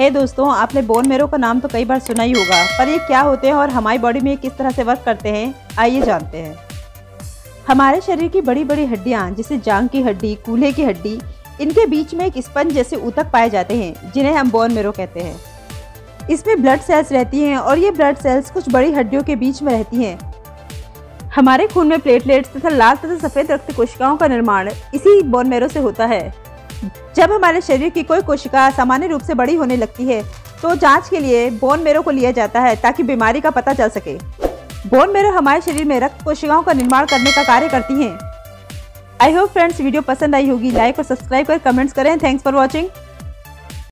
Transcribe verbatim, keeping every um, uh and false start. है। दोस्तों आपने बोन मैरो का नाम तो कई बार सुना ही होगा, पर ये क्या होते हैं और हमारी बॉडी में किस तरह से वर्क करते हैं, आइए जानते हैं। हमारे शरीर की बड़ी बड़ी हड्डियाँ जैसे जांघ की हड्डी, कूल्हे की हड्डी, इनके बीच में एक स्पंज जैसे ऊतक पाए जाते हैं जिन्हें हम बोन मैरो कहते हैं। इसमें ब्लड सेल्स रहती हैं और ये ब्लड सेल्स कुछ बड़ी हड्डियों के बीच में रहती हैं। हमारे खून में प्लेटलेट्स तथा लाल तथा सफ़ेद रक्त कोशिकाओं का निर्माण इसी बोन मैरो से होता है। जब हमारे शरीर की कोई कोशिका सामान्य रूप से बड़ी होने लगती है तो जांच के लिए बोन मैरो को लिया जाता है ताकि बीमारी का पता चल सके। बोन मैरो हमारे शरीर में रक्त कोशिकाओं का निर्माण करने का कार्य करती हैं। आई होप फ्रेंड्स वीडियो पसंद आई होगी। लाइक और सब्सक्राइब कर कमेंट्स करें। Thanks for watching.